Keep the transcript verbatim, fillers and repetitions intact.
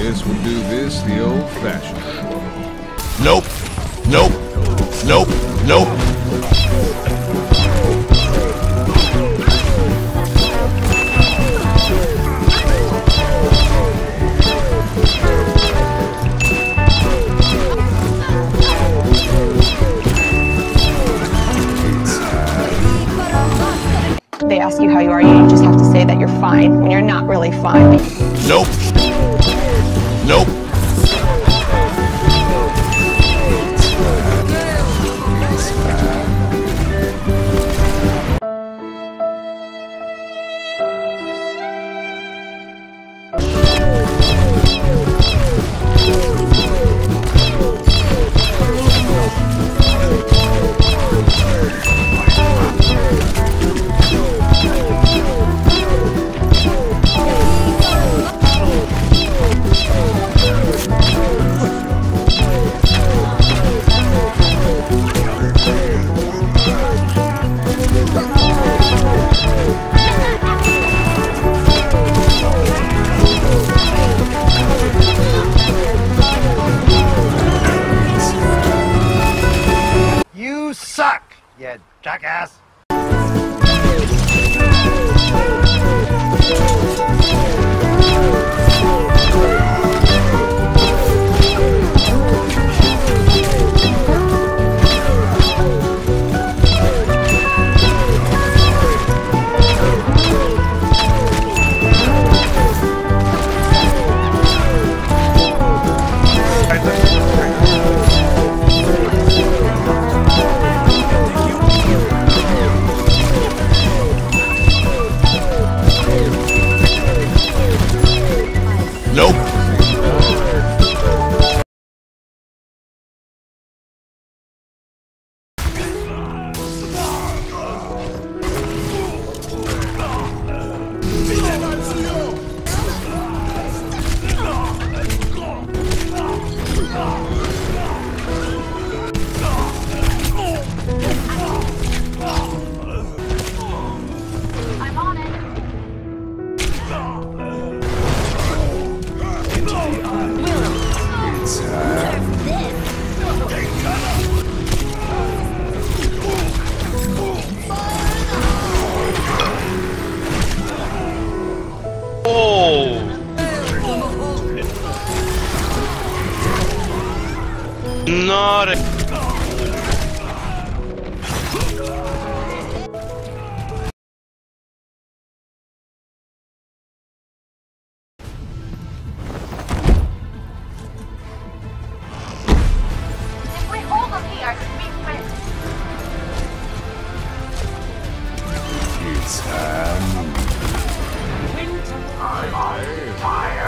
Guess we'll do this the old-fashioned. Nope. Nope. Nope. Nope. They ask you how you are, you just have to say that you're fine when you're not really fine. Nope. Nope. You suck, you jackass! Not a... It's time. Winter. I, I, fire.